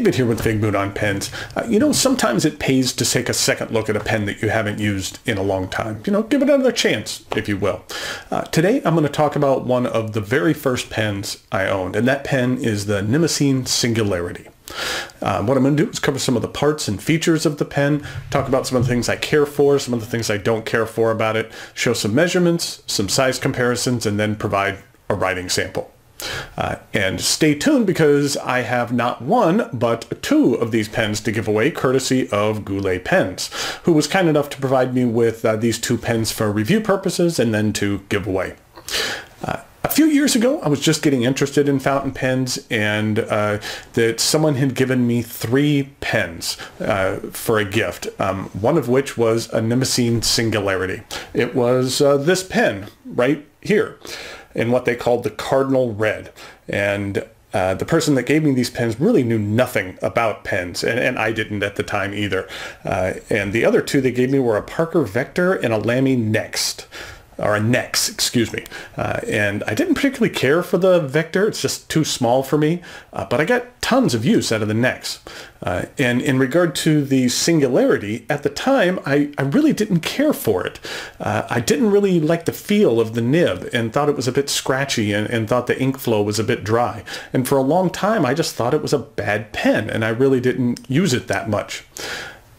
David here with Figboot on Pens. You know, sometimes it pays to take a second look at a pen that you haven't used in a long time. You know, give it another chance, if you will. Today, I'm going to talk about one of the very first pens I owned, and that pen is the Nemosine Singularity. What I'm going to do is cover some of the parts and features of the pen, talk about some of the things I care for, some of the things I don't care for about it, show some measurements, some size comparisons, and then provide a writing sample. And stay tuned because I have not one, but two of these pens to give away, courtesy of Goulet Pens, who was kind enough to provide me with these two pens for review purposes and then to give away. A few years ago, I was just getting interested in fountain pens, and that someone had given me three pens for a gift, one of which was a Nemosine Singularity. It was this pen right here, in what they called the cardinal red. And the person that gave me these pens really knew nothing about pens, and I didn't at the time either. And the other two they gave me were a Parker Vector and a Lamy Nexx, or a Nexx, excuse me. And I didn't particularly care for the Vector, it's just too small for me, but I got tons of use out of the Nexx. And in regard to the Singularity, at the time, I really didn't care for it. I didn't really like the feel of the nib and thought it was a bit scratchy and thought the ink flow was a bit dry. And for a long time, I just thought it was a bad pen and I really didn't use it that much.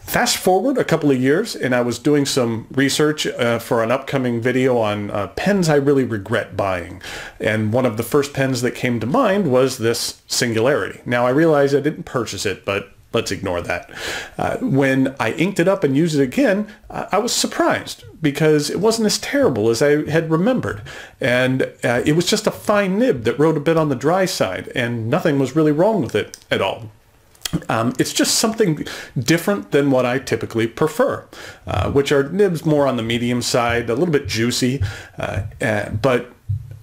Fast forward a couple of years, and I was doing some research for an upcoming video on pens I really regret buying. And one of the first pens that came to mind was this Singularity. Now, I realize I didn't purchase it, but let's ignore that. When I inked it up and used it again, I was surprised because it wasn't as terrible as I had remembered. And it was just a fine nib that rode a bit on the dry side, and nothing was really wrong with it at all. It's just something different than what I typically prefer, which are nibs more on the medium side, a little bit juicy, but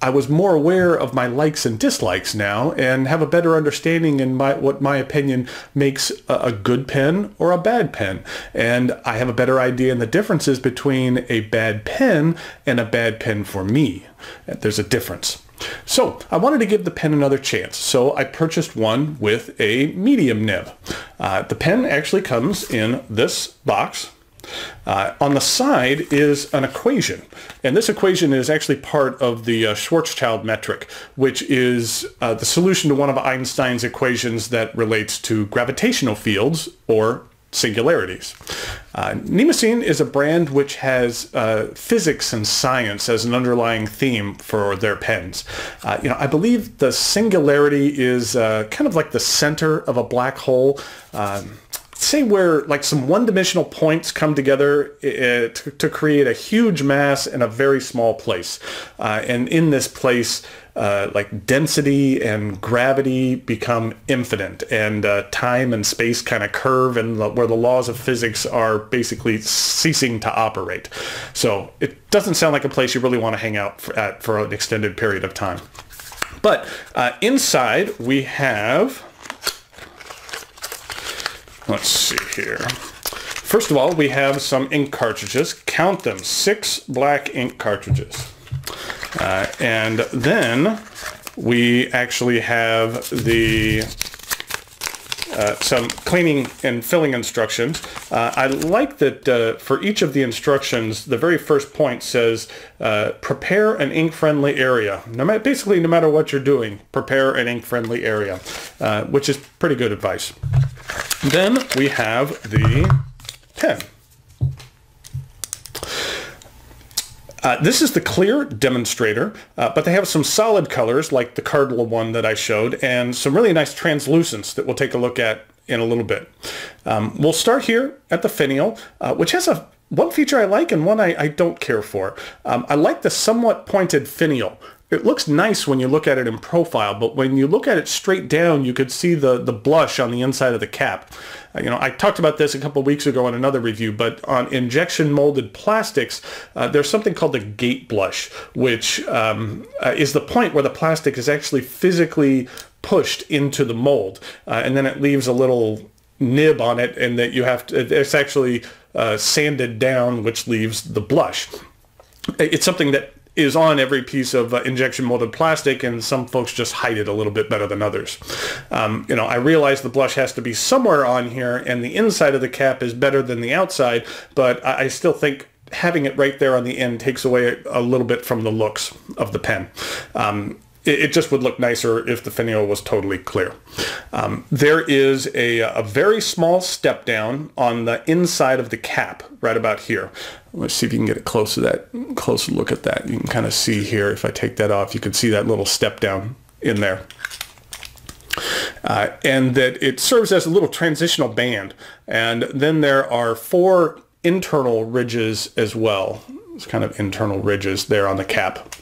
I was more aware of my likes and dislikes now and have a better understanding in what my opinion makes a good pen or a bad pen. And I have a better idea in the differences between a bad pen and a bad pen for me. There's a difference. So I wanted to give the pen another chance, so I purchased one with a medium nib. The pen actually comes in this box. On the side is an equation, and this equation is actually part of the Schwarzschild metric, which is the solution to one of Einstein's equations that relates to gravitational fields or singularities. Nemosine is a brand which has physics and science as an underlying theme for their pens. You know, I believe the Singularity is kind of like the center of a black hole. Say where like some one-dimensional points come together to create a huge mass in a very small place, and in this place like density and gravity become infinite, and time and space kind of curve, and where the laws of physics are basically ceasing to operate. So it doesn't sound like a place you really want to hang out for an extended period of time. But inside we have, let's see here. First of all, we have some ink cartridges. Count them, 6 black ink cartridges. And then we actually have the some cleaning and filling instructions. I like that for each of the instructions, the very first point says, prepare an ink-friendly area. Basically, no matter what you're doing, prepare an ink-friendly area, which is pretty good advice. Then we have the pen. This is the clear demonstrator, but they have some solid colors like the cardinal one that I showed and some really nice translucents that we'll take a look at in a little bit. We'll start here at the finial, which has one feature I like and one I don't care for. I like the somewhat pointed finial. It looks nice when you look at it in profile, but when you look at it straight down, you could see the blush on the inside of the cap. You know, I talked about this a couple weeks ago in another review, but on injection molded plastics, there's something called the gate blush, which is the point where the plastic is actually physically pushed into the mold, and then it leaves a little nib on it, and that you have to, it's actually sanded down, which leaves the blush. It's something that is on every piece of injection molded plastic, and some folks just hide it a little bit better than others. You know, I realize the blush has to be somewhere on here, and the inside of the cap is better than the outside, but I still think having it right there on the end takes away a little bit from the looks of the pen. It just would look nicer if the finial was totally clear. There is a very small step down on the inside of the cap, right about here. Let's see if you can get a closer look at that. You can kind of see here, if I take that off, you can see that little step down in there. And that it serves as a little transitional band. And then there are four internal ridges as well. It's kind of internal ridges there on the cap.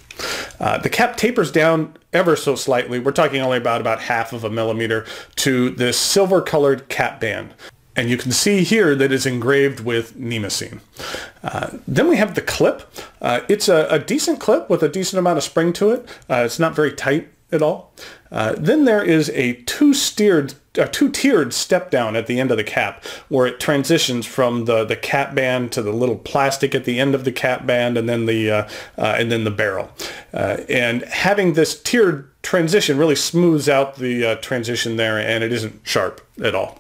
The cap tapers down ever so slightly. We're talking only about half of a millimeter to this silver-colored cap band. And you can see here that it's engraved with Nemosine. Then we have the clip. It's a decent clip with a decent amount of spring to it. It's not very tight at all. Then there is a two-tiered step down at the end of the cap, where it transitions from the cap band to the little plastic at the end of the cap band, and then the barrel. And having this tiered transition really smooths out the transition there, and it isn't sharp at all.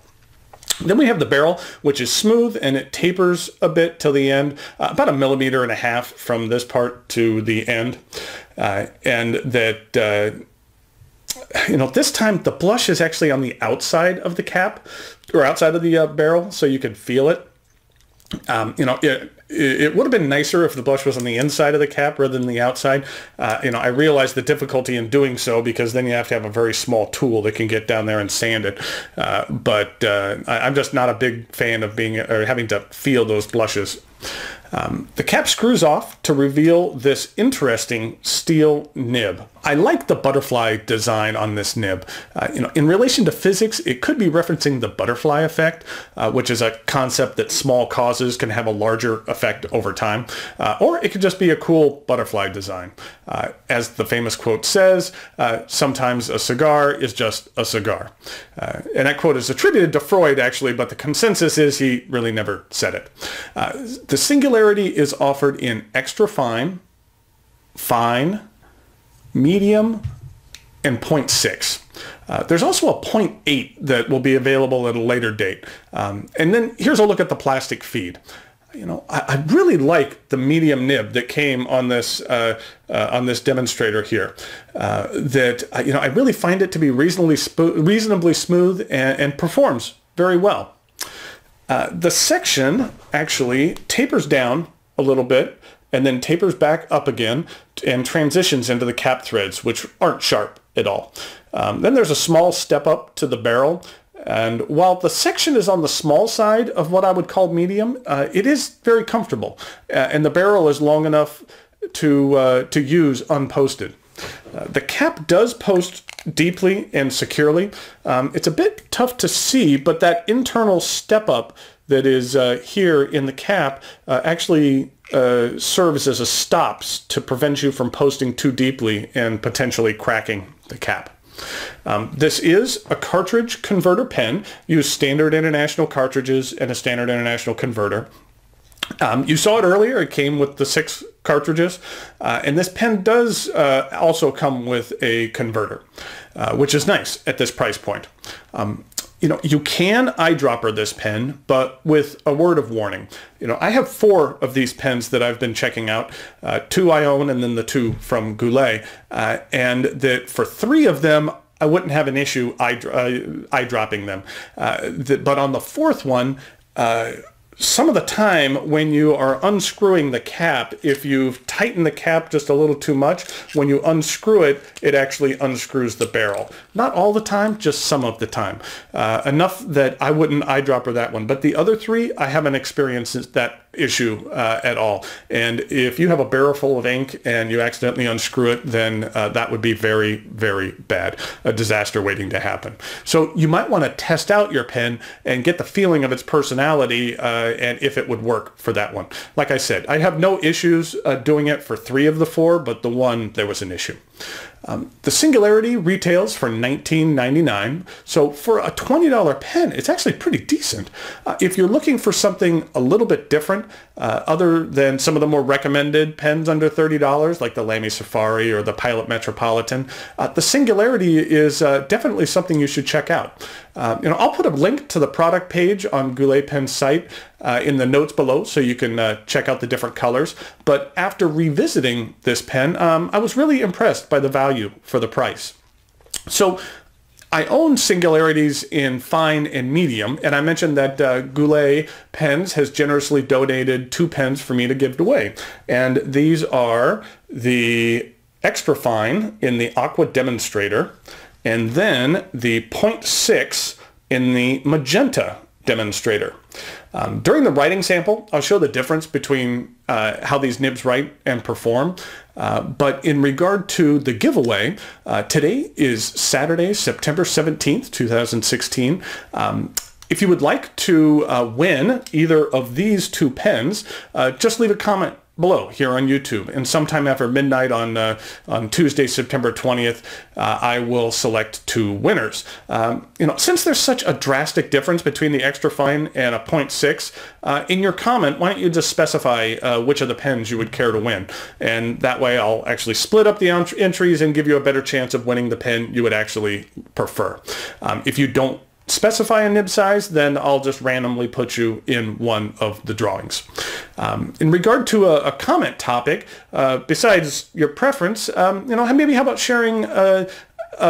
Then we have the barrel, which is smooth, and it tapers a bit till the end, about 1.5 millimeters from this part to the end, and that. You know, this time the blush is actually on the outside of the cap, or outside of the barrel, so you can feel it. You know, it would have been nicer if the blush was on the inside of the cap rather than the outside. You know, I realize the difficulty in doing so, because then you have to have a very small tool that can get down there and sand it. But I'm just not a big fan of having to feel those blushes. The cap screws off to reveal this interesting steel nib. I like the butterfly design on this nib. You know, in relation to physics, it could be referencing the butterfly effect, which is a concept that small causes can have a larger effect over time, or it could just be a cool butterfly design. As the famous quote says, sometimes a cigar is just a cigar. And that quote is attributed to Freud, actually, but the consensus is he really never said it. The Singularity is offered in extra fine, fine, medium, and 0.6. There's also a 0.8 that will be available at a later date. And then here's a look at the plastic feed. You know, I really like the medium nib that came on this demonstrator here. That you know, I really find it to be reasonably smooth and performs very well. The section actually tapers down a little bit and then tapers back up again and transitions into the cap threads, which aren't sharp at all. Then there's a small step up to the barrel. And while the section is on the small side of what I would call medium, it is very comfortable. And the barrel is long enough to use unposted. The cap does post deeply and securely. It's a bit tough to see, but that internal step up that is here in the cap actually serves as a stop to prevent you from posting too deeply and potentially cracking the cap. This is a cartridge converter pen. Use standard international cartridges and a standard international converter. You saw it earlier. It came with the 6 cartridges, and this pen does also come with a converter, which is nice at this price point. You know, you can eyedropper this pen, but with a word of warning. You know, I have 4 of these pens that I've been checking out, 2 I own and then the 2 from Goulet, and that for 3 of them, I wouldn't have an issue eyedropping them. But on the 4th one, some of the time when you are unscrewing the cap, if you've tightened the cap just a little too much, when you unscrew it, it actually unscrews the barrel. Not all the time, just some of the time. Enough that I wouldn't eyedropper that one. But the other 3, I haven't experienced that issue at all. And if you have a barrel full of ink and you accidentally unscrew it, then that would be very, very bad. A disaster waiting to happen. So you might want to test out your pen and get the feeling of its personality and if it would work for that one. Like I said, I have no issues doing it for 3 of the 4, but the 1, there was an issue. The Singularity retails for $19.99, so for a $20 pen, it's actually pretty decent. If you're looking for something a little bit different, other than some of the more recommended pens under $30, like the Lamy Safari or the Pilot Metropolitan, the Singularity is definitely something you should check out. I'll put a link to the product page on Goulet Pens' site in the notes below, so you can check out the different colors. But after revisiting this pen, I was really impressed by the value for the price. So I own Singularities in fine and medium, and I mentioned that Goulet Pens has generously donated 2 pens for me to give away. And these are the extra fine in the Aqua Demonstrator, and then the 0.6 in the Magenta Demonstrator. During the writing sample, I'll show the difference between how these nibs write and perform. But in regard to the giveaway, today is Saturday, September 17th, 2016. If you would like to win either of these 2 pens, just leave a comment below here on YouTube, and sometime after midnight on Tuesday, September 20th, I will select 2 winners. Since there's such a drastic difference between the extra fine and a 0.6, in your comment, why don't you just specify which of the pens you would care to win, and that way I'll actually split up the entries and give you a better chance of winning the pen you would actually prefer. If you don't specify a nib size, then I'll just randomly put you in one of the drawings. In regard to a comment topic, besides your preference, maybe how about sharing a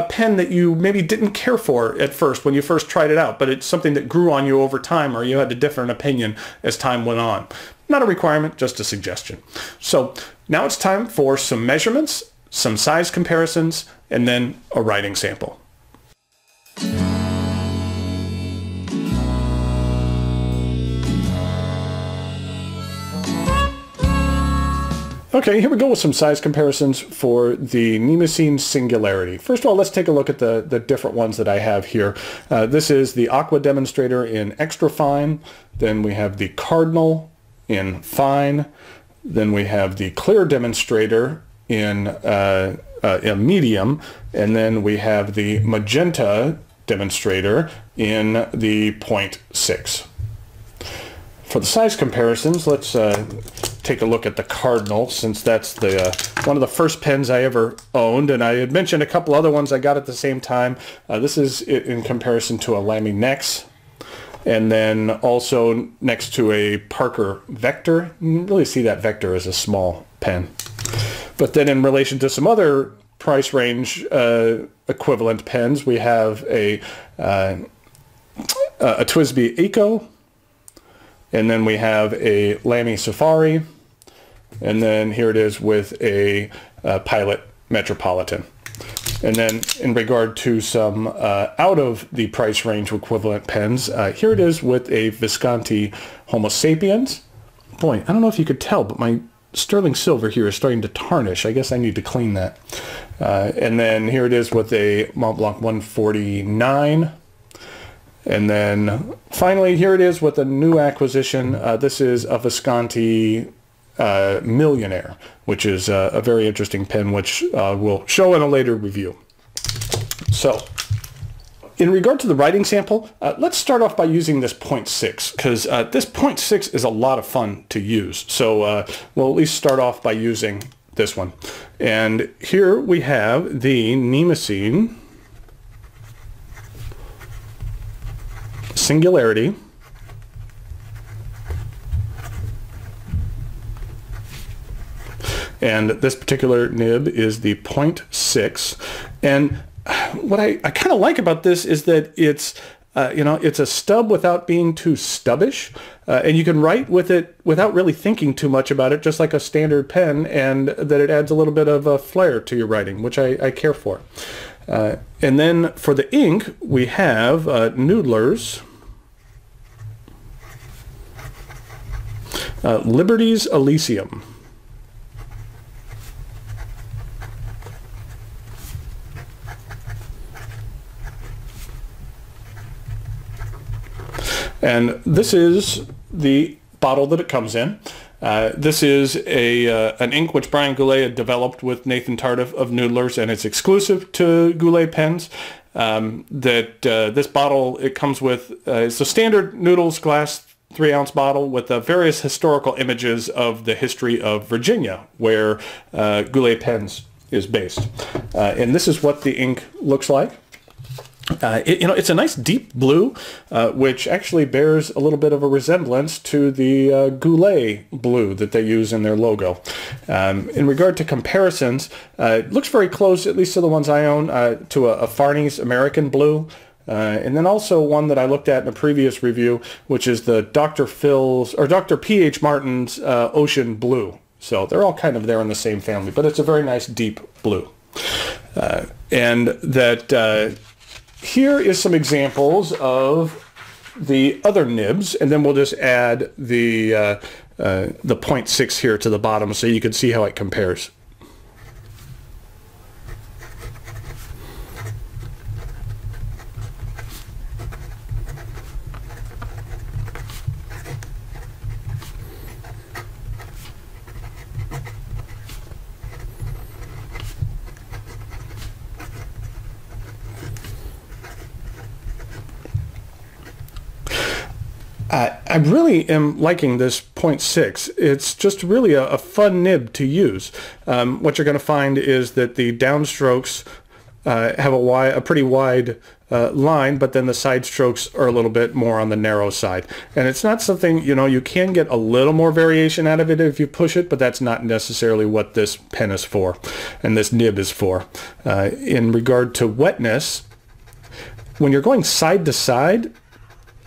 pen that you maybe didn't care for at first when you first tried it out, but it's something that grew on you over time, or you had a different opinion as time went on. Not a requirement, just a suggestion. So now it's time for some measurements, some size comparisons, and then a writing sample. Okay, here we go with some size comparisons for the Nemosine Singularity. First of all, let's take a look at the different ones that I have here. This is the Aqua Demonstrator in extra fine. Then we have the Cardinal in fine. Then we have the Clear Demonstrator in medium. And then we have the Magenta Demonstrator in the 0.6. For the size comparisons, let's take a look at the Cardinal, since that's the one of the first pens I ever owned, and I had mentioned a couple other ones I got at the same time. This is in comparison to a Lamy Nexx, and then also next to a Parker Vector. You can really see that Vector as a small pen. But then in relation to some other price range equivalent pens, we have a Twsbi Eco, and then we have a Lamy Safari, and then here it is with a Pilot Metropolitan. And then in regard to some out of the price range equivalent pens, here it is with a Visconti Homo Sapiens. Boy, I don't know if you could tell, but my sterling silver here is starting to tarnish. I guess I need to clean that. And then here it is with a Montblanc 149. And then finally, here it is with a new acquisition. This is a Visconti Millionaire, which is a very interesting pen, which we'll show in a later review. So in regard to the writing sample, let's start off by using this 0.6, because this 0.6 is a lot of fun to use. So we'll at least start off by using this one. And here we have the Nemosine Singularity and this particular nib is the 0.6, and what I kind of like about this is that it's it's a stub without being too stubbish, and you can write with it without really thinking too much about it, just like a standard pen, and that it adds a little bit of a flair to your writing, which I care for. And then for the ink, we have Noodler's Liberty's Elysium. And this is the bottle that it comes in. This is an ink which Brian Goulet had developed with Nathan Tardiff of Noodler's, and it's exclusive to Goulet Pens. This bottle, it comes with, it's a standard Noodles glass 3-ounce bottle with various historical images of the history of Virginia, where Goulet Pens is based. And this is what the ink looks like. It's a nice deep blue, which actually bears a little bit of a resemblance to the Goulet blue that they use in their logo. In regard to comparisons, it looks very close, at least to the ones I own, to a Farney's American blue. And then also one that I looked at in a previous review, which is the Dr. P.H. Martin's Ocean Blue. So they're all kind of there in the same family, but it's a very nice deep blue. Here is some examples of the other nibs, and then we'll just add the 0.6 here to the bottom so you can see how it compares. I really am liking this 0.6. It's just really a fun nib to use. What you're going to find is that the downstrokes have a pretty wide line, but then the side strokes are a little bit more on the narrow side. And it's not something, you can get a little more variation out of it if you push it, but that's not necessarily what this pen is for and this nib is for. In regard to wetness, when you're going side to side,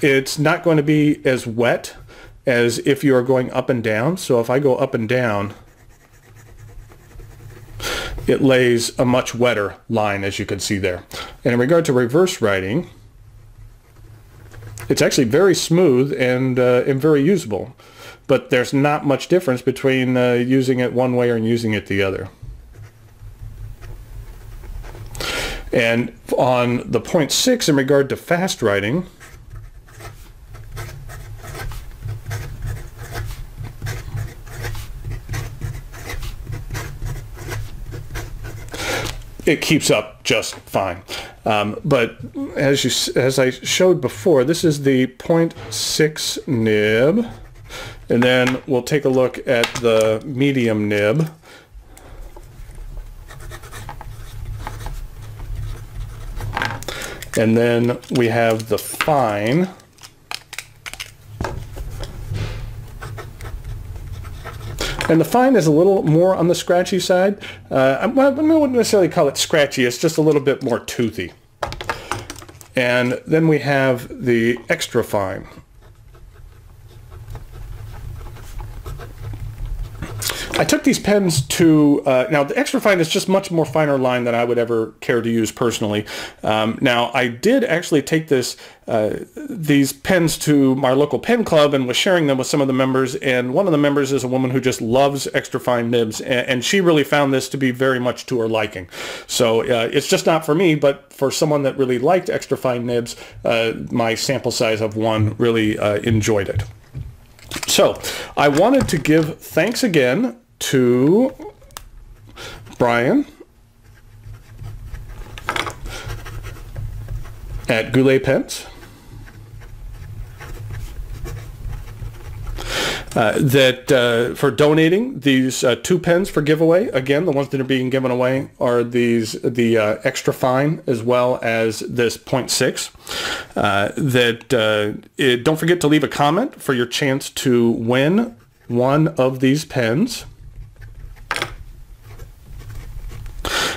it's not going to be as wet as if you are going up and down. So if I go up and down, it lays a much wetter line, as you can see there. And in regard to reverse writing, it's actually very smooth and very usable. But there's not much difference between using it one way and using it the other. And on the 0.6, in regard to fast writing, it keeps up just fine. But as I showed before, this is the 0.6 nib. And then we'll take a look at the medium nib. And then we have the fine. And the fine is a little more on the scratchy side. I wouldn't necessarily call it scratchy, it's just a little bit more toothy. And then we have the extra fine. I took these pens to, now the extra fine is just much more finer line than I would ever care to use personally. Now I did actually take these pens to my local pen club and was sharing them with some of the members, and one of the members is a woman who just loves extra fine nibs, and she really found this to be very much to her liking. So it's just not for me, but for someone that really liked extra fine nibs, my sample size of one really enjoyed it. So I wanted to give thanks again to Brian at Goulet Pens for donating these 2 pens for giveaway. Again, the ones that are being given away are the extra fine as well as this 0.6. Don't forget to leave a comment for your chance to win one of these pens.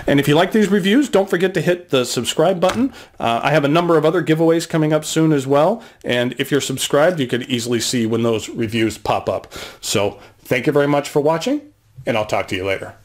And if you like these reviews, don't forget to hit the subscribe button. I have a number of other giveaways coming up soon as well. And if you're subscribed, you can easily see when those reviews pop up. So thank you very much for watching, and I'll talk to you later.